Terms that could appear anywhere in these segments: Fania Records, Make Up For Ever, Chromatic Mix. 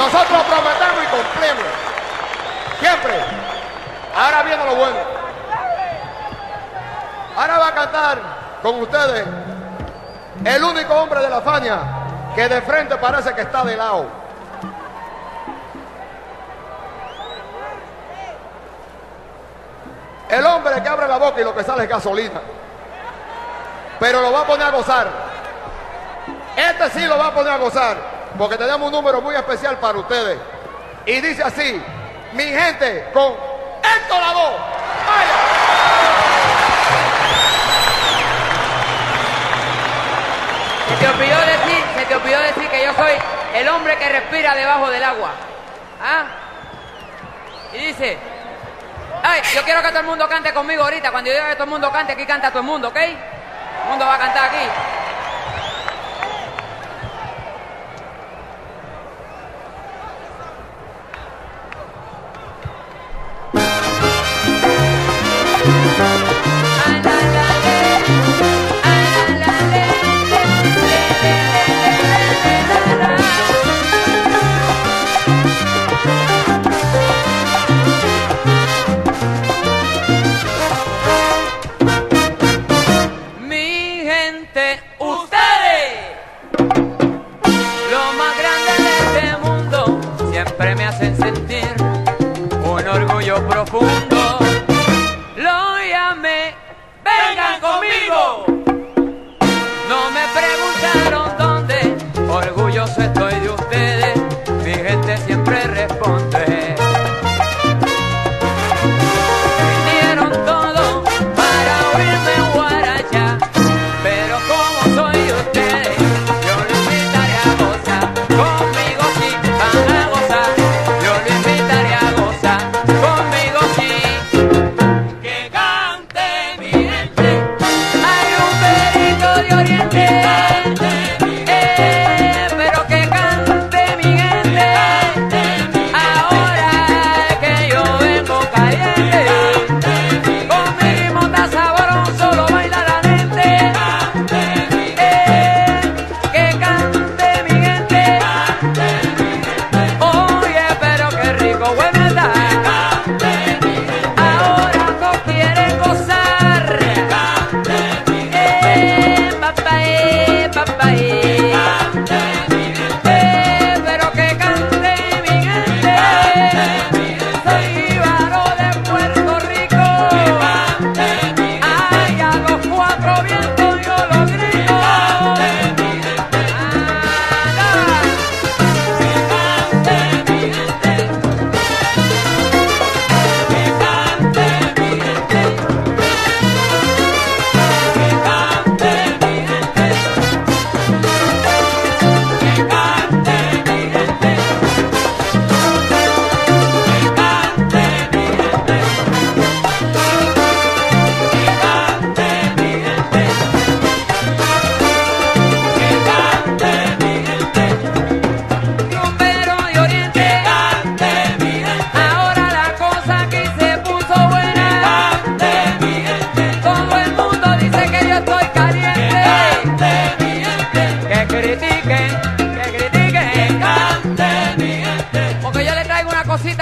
Nosotros prometemos y cumplimos. Siempre. Ahora viene lo bueno. Ahora va a cantar con ustedes el único hombre de la Fania que de frente parece que está de lado. El hombre que abre la boca y lo que sale es gasolina. Pero lo va a poner a gozar. Este sí lo va a poner a gozar, porque tenemos un número muy especial para ustedes. Y dice así, mi gente, con esto la voz. ¡Vaya! Se te olvidó decir que yo soy el hombre que respira debajo del agua. ¿Ah? Y dice, ay, yo quiero que todo el mundo cante conmigo ahorita. Cuando yo diga que todo el mundo cante, aquí canta todo el mundo, ¿ok? El mundo va a cantar aquí. Siempre me hacen sentir un orgullo profundo. Lo llamé, vengan conmigo. No me preguntaron dónde, orgulloso estoy de ustedes. Mi gente siempre responde. Vinieron todos para oírme guaracha, pero como soy de ustedes, yo lo invitaré a gozar conmigo. Sí, van a gozar.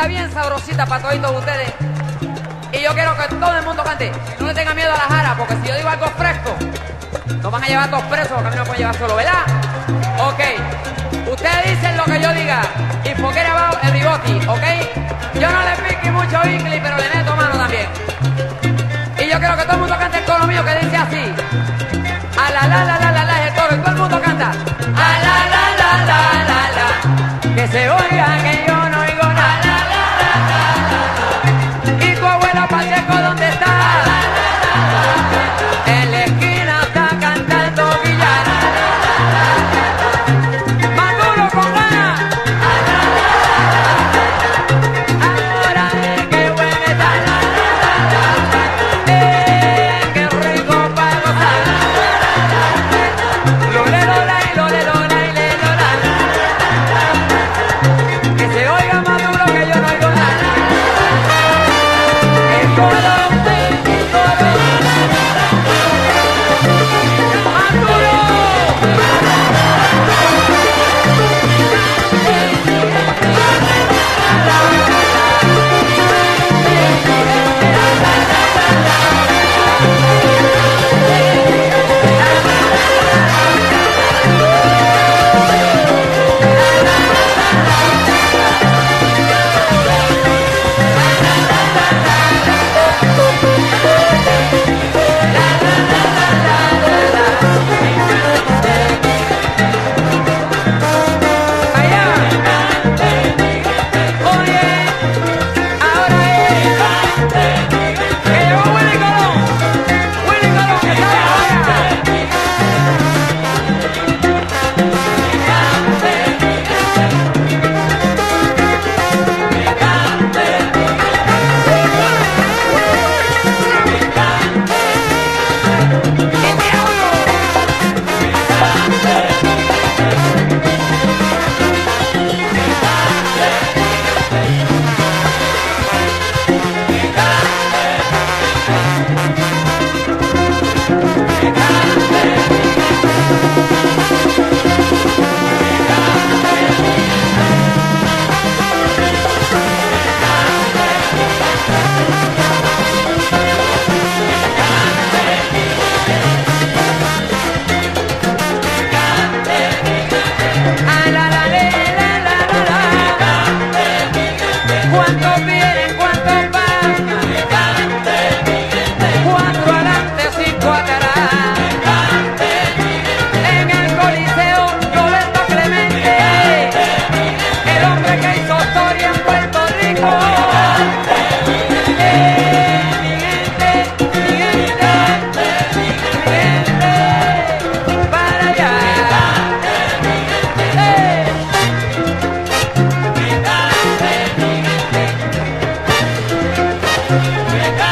Bien sabrosita para todos ustedes, y yo quiero que todo el mundo cante. No le tengan miedo a la jara, porque si yo digo algo fresco nos van a llevar todos presos, porque a mí no me pueden llevar solo, ¿verdad? Ok, ustedes dicen lo que yo diga y porque abajo el riboti, ok. Yo no le pique mucho inglés, pero le meto mano también, y yo quiero que todo el mundo cante el coro mío que dice así: a la la es el coro, y todo el mundo canta a la la, que se oiga que yo no oigo nada. ¿Dónde está? En la esquina está cantando Villar. Más duro, compa. Ahora que buena está. Que rico para gozar. Lole, lola y lole, lola y le lola. ¡Venga!